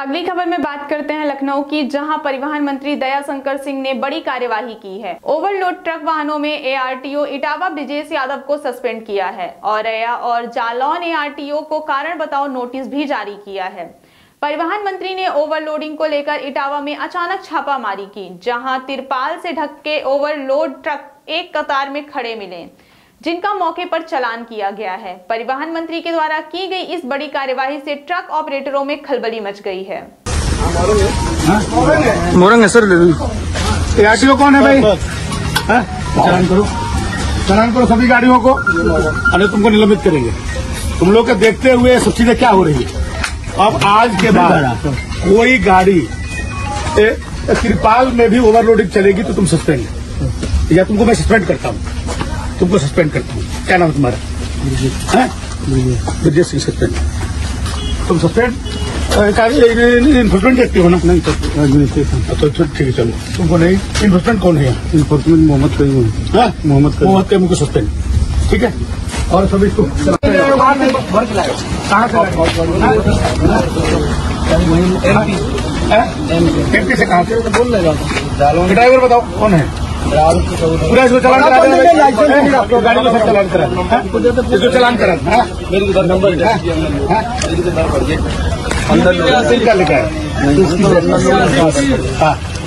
अगली खबर में बात करते हैं लखनऊ की, जहां परिवहन मंत्री दयाशंकर सिंह ने बड़ी कार्यवाही की है। ओवरलोड ट्रक वाहनों में ARTO इटावा ब्रजेश यादव को सस्पेंड किया है और जालौन ARTO को कारण बताओ नोटिस भी जारी किया है। परिवहन मंत्री ने ओवरलोडिंग को लेकर इटावा में अचानक छापामारी की, जहां तिरपाल से ढक के ओवरलोड ट्रक एक कतार में खड़े मिले, जिनका मौके पर चालान किया गया है। परिवहन मंत्री के द्वारा की गई इस बड़ी कार्यवाही से ट्रक ऑपरेटरों में खलबली मच गई है। मोरंग है सर, ARTO कौन है भाई? चालान करो सभी गाड़ियों को, अरे तुमको निलंबित करेंगे। तुम लोग के देखते हुए सब चीजें क्या हो रही है। अब आज के बाद कोई गाड़ी तिरपाल में भी ओवरलोडिंग चलेगी तो तुम सस्पेंड, या तुमको मैं सस्पेंड करता हूँ, तुमको सस्पेंड करता हूँ। क्या नाम है तुम्हारा? ब्रजेश सिंह। सस्पेंड, तुम सस्पेंड इन्फोर्समेंट एक्टिव हो ना? नहीं तो ठीक है, चलो तुमको नहीं। इन्फोर्समेंट कौन है? इन्फोर्समेंट मोहम्मद करीम को सस्पेंड, ठीक है। और सब इसको एमपी से कहा ड्राइवर बताओ कौन है? पूरा इसको चलान करा दो, गाड़ी को सब चलान करा, इसको चलान करा।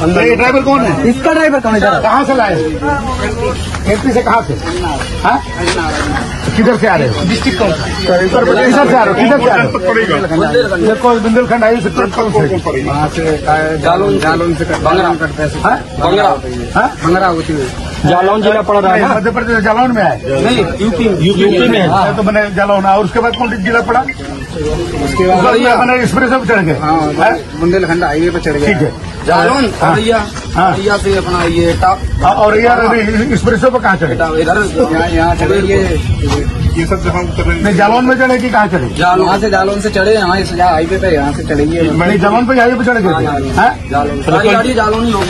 अंदर ये ड्राइवर कौन है? इसका ड्राइवर कौन है? कहाँ से लाए? एमपी से कहाँ से? किधर से आ रहे हो? डिस्ट्रिक्ट कौन सा? किधर से आ रहे हो? बुंदेलखंड आई से जालौन से बंगरा होती हुई जालौन जिला पड़ रहा है। मध्य प्रदेश जालौन में है? नहीं, यूपी में है। तो मैंने जालौन, और उसके बाद कौन जिला पड़ा? उसके बाद एक्सप्रेस पर चढ़ गए, बुंदेलखंड हाईवे पर चढ़ गए, ठीक है। जालौन औरैया से अपना ये टॉप, और एक्सप्रेस पर कहाँ चढ़े? यहाँ चढ़े ये सब जगह उतर रहे हैं। जालौन में चढ़े कि कहाँ चढ़े? यहाँ से जालौन से चढ़े, यहाँ हाईवे पे, यहाँ से चढ़ेंगे। जालौन पे हाईवे पे चढ़े जालौन, सारी गाड़ी जालौन ही हो गया।